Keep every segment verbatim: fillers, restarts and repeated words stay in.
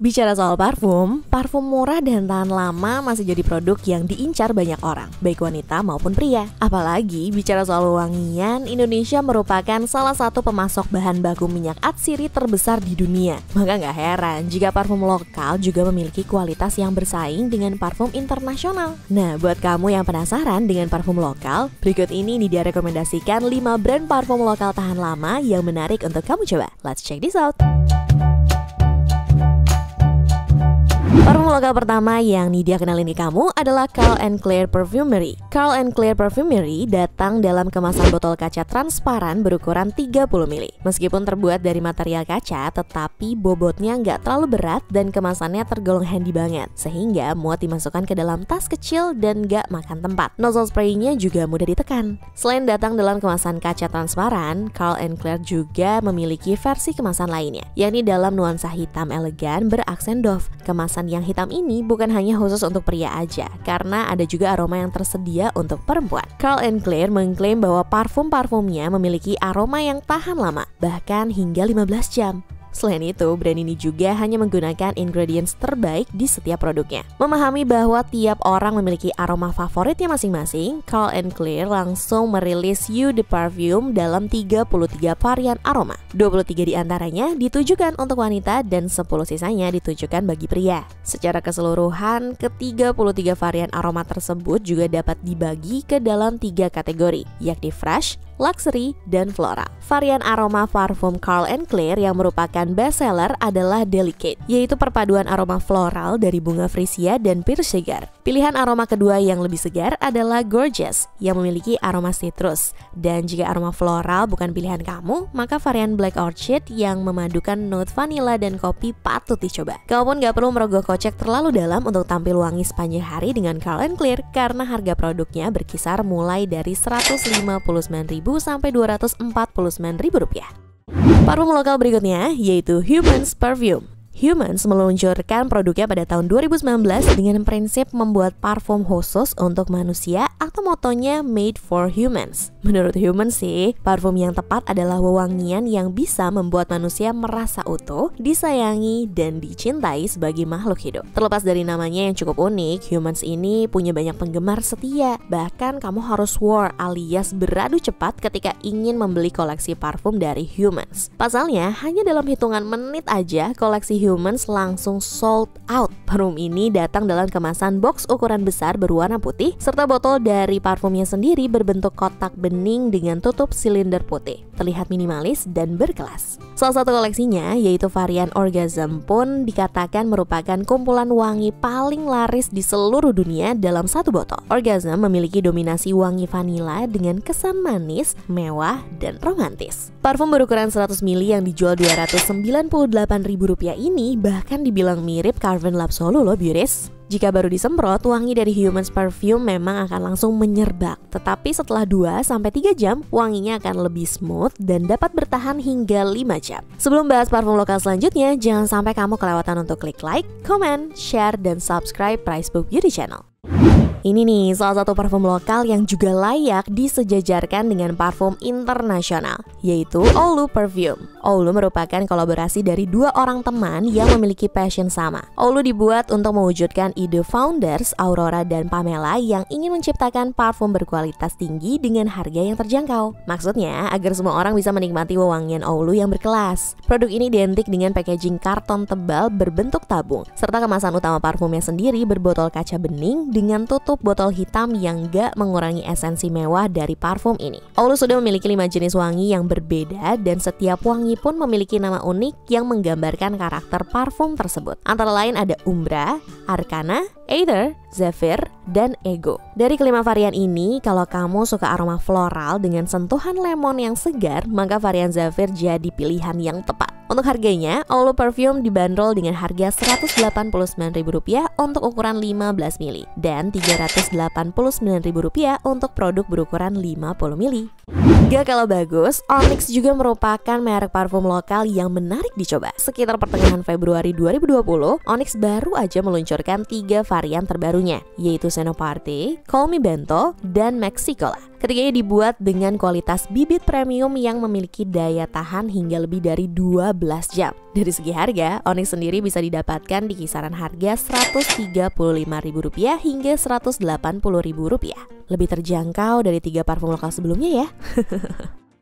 Bicara soal parfum, parfum murah dan tahan lama masih jadi produk yang diincar banyak orang, baik wanita maupun pria. Apalagi bicara soal wangian, Indonesia merupakan salah satu pemasok bahan baku minyak atsiri terbesar di dunia. Maka nggak heran jika parfum lokal juga memiliki kualitas yang bersaing dengan parfum internasional. Nah, buat kamu yang penasaran dengan parfum lokal, berikut ini dia rekomendasikan lima brand parfum lokal tahan lama yang menarik untuk kamu coba. Let's check this out. Parfum lokal pertama yang Nidia kenalin ke kamu adalah Carl and Claire Perfumery. Carl and Claire Perfumery datang dalam kemasan botol kaca transparan berukuran tiga puluh mililiter. Meskipun terbuat dari material kaca, tetapi bobotnya nggak terlalu berat dan kemasannya tergolong handy banget, sehingga muat dimasukkan ke dalam tas kecil dan nggak makan tempat. Nozzle spraynya juga mudah ditekan. Selain datang dalam kemasan kaca transparan, Carl and Claire juga memiliki versi kemasan lainnya, yakni dalam nuansa hitam elegan beraksen doff. Kemasan yang hitam ini bukan hanya khusus untuk pria aja, karena ada juga aroma yang tersedia untuk perempuan. Carl and Claire mengklaim bahwa parfum-parfumnya memiliki aroma yang tahan lama, bahkan hingga lima belas jam. Selain itu, brand ini juga hanya menggunakan ingredients terbaik di setiap produknya. Memahami bahwa tiap orang memiliki aroma favoritnya masing-masing, Carl and Claire langsung merilis You the Perfume dalam tiga puluh tiga varian aroma. dua puluh tiga diantaranya ditujukan untuk wanita dan sepuluh sisanya ditujukan bagi pria. Secara keseluruhan, ke tiga puluh tiga varian aroma tersebut juga dapat dibagi ke dalam tiga kategori, yakni fresh, luxury, dan floral. Varian aroma parfum Carl and Claire yang merupakan best seller adalah Delicate, yaitu perpaduan aroma floral dari bunga frisia dan pir segar. Pilihan aroma kedua yang lebih segar adalah Gorgeous, yang memiliki aroma citrus. Dan jika aroma floral bukan pilihan kamu, maka varian Black Orchid yang memadukan note vanilla dan kopi patut dicoba. Kamu pun gak perlu merogoh kocek terlalu dalam untuk tampil wangi sepanjang hari dengan Carl and Claire, karena harga produknya berkisar mulai dari seratus lima puluh sembilan ribu rupiah sampai dua ratus empat puluh sembilan ribu rupiah. Parfum lokal berikutnya yaitu Humans Perfume. Humans meluncurkan produknya pada tahun dua ribu sembilan belas dengan prinsip membuat parfum khusus untuk manusia atau motonya Made for Humans. Menurut Humans sih, parfum yang tepat adalah wewangian yang bisa membuat manusia merasa utuh, disayangi, dan dicintai sebagai makhluk hidup. Terlepas dari namanya yang cukup unik, Humans ini punya banyak penggemar setia. Bahkan kamu harus war alias beradu cepat ketika ingin membeli koleksi parfum dari Humans. Pasalnya, hanya dalam hitungan menit aja koleksi Humans Humans langsung sold out. Parfum ini datang dalam kemasan box ukuran besar berwarna putih, serta botol dari parfumnya sendiri berbentuk kotak bening dengan tutup silinder putih. Terlihat minimalis dan berkelas. Salah satu koleksinya, yaitu varian Orgasm, pun dikatakan merupakan kumpulan wangi paling laris di seluruh dunia dalam satu botol. Orgasm memiliki dominasi wangi vanila dengan kesan manis, mewah, dan romantis. Parfum berukuran seratus mililiter yang dijual dua ratus sembilan puluh delapan ribu rupiah ini bahkan dibilang mirip Carven Lapsolo loh, Buris. Jika baru disemprot, wangi dari Humans Perfume memang akan langsung menyergap. Tetapi setelah dua sampai tiga jam, wanginya akan lebih smooth dan dapat bertahan hingga lima jam. Sebelum bahas parfum lokal selanjutnya, jangan sampai kamu kelewatan untuk klik like, comment, share, dan subscribe Pricebook Beauty Channel. Ini nih salah satu parfum lokal yang juga layak disejajarkan dengan parfum internasional, yaitu Oullu Perfume. Oullu merupakan kolaborasi dari dua orang teman yang memiliki passion sama. Oullu dibuat untuk mewujudkan ide founders Aurora dan Pamela yang ingin menciptakan parfum berkualitas tinggi dengan harga yang terjangkau. Maksudnya agar semua orang bisa menikmati wewangian Oullu yang berkelas. Produk ini identik dengan packaging karton tebal berbentuk tabung, serta kemasan utama parfumnya sendiri berbotol kaca bening dengan tutup botol hitam yang gak mengurangi esensi mewah dari parfum ini. Oullu sudah memiliki lima jenis wangi yang berbeda dan setiap wangi pun memiliki nama unik yang menggambarkan karakter parfum tersebut. Antara lain ada Umbra, Arcana, Aether, Zephyr, dan Ego. Dari kelima varian ini, kalau kamu suka aroma floral dengan sentuhan lemon yang segar, maka varian Zephyr jadi pilihan yang tepat. Untuk harganya, Oullu Perfume dibanderol dengan harga seratus delapan puluh sembilan ribu rupiah untuk ukuran lima belas mililiter dan tiga ratus delapan puluh sembilan ribu rupiah untuk produk berukuran lima puluh mililiter. Gak kalau bagus, Onix juga merupakan merek parfum lokal yang menarik dicoba. Sekitar pertengahan Februari dua ribu dua puluh, Onix baru aja meluncurkan tiga varian varian terbarunya, yaitu Senoparty, Colme Bento, dan Mexicola. Ketiganya dibuat dengan kualitas bibit premium yang memiliki daya tahan hingga lebih dari dua belas jam. Dari segi harga, Onix sendiri bisa didapatkan di kisaran harga seratus tiga puluh lima ribu rupiah hingga seratus delapan puluh ribu rupiah. Lebih terjangkau dari tiga parfum lokal sebelumnya ya.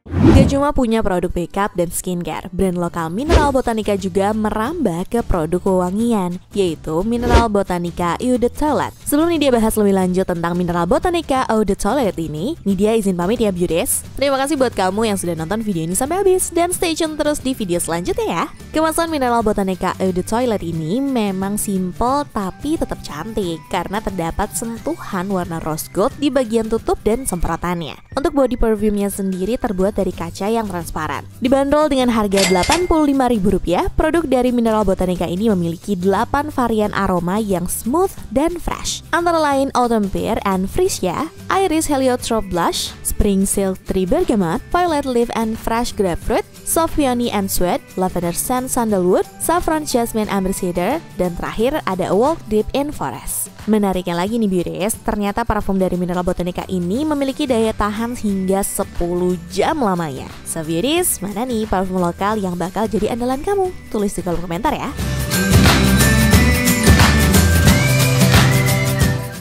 Gak cuma punya produk makeup dan skincare, brand lokal Mineral Botanica juga merambah ke produk wewangian, yaitu Mineral Botanica Eau de Toilette. Sebelum Nidia bahas lebih lanjut tentang Mineral Botanica Eau de Toilette ini, Nidia izin pamit ya beauties. Terima kasih buat kamu yang sudah nonton video ini sampai habis, dan stay tune terus di video selanjutnya ya. Kemasan Mineral Botanica Eau de Toilette ini memang simple tapi tetap cantik, karena terdapat sentuhan warna rose gold di bagian tutup dan semprotannya. Untuk body perfume-nya sendiri terbuat dari kaca yang transparan. Dibanderol dengan harga delapan puluh lima ribu rupiah, produk dari Mineral Botanica ini memiliki delapan varian aroma yang smooth dan fresh. Antara lain Autumn Pear and Freesia, Iris Heliotrope Blush, Spring Silk Tree Bergamot, Violet Leaf and Fresh Grapefruit, Soft Peony and Sweat, Lavender Scent Sandalwood, Saffron Jasmine Amber Cedar, dan terakhir ada Walk Deep in Forest. Menariknya lagi nih beauties, ternyata parfum dari Mineral Botanica ini memiliki daya tahan hingga sepuluh jam lamanya. So beauties, mana nih parfum lokal yang bakal jadi andalan kamu? Tulis di kolom komentar ya.